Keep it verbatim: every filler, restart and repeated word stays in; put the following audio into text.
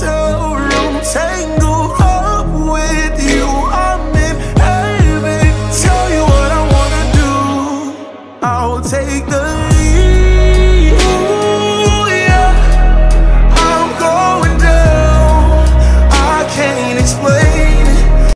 hotel room tangled up with you. I'm in heaven. Tell you what I wanna do. I'll take the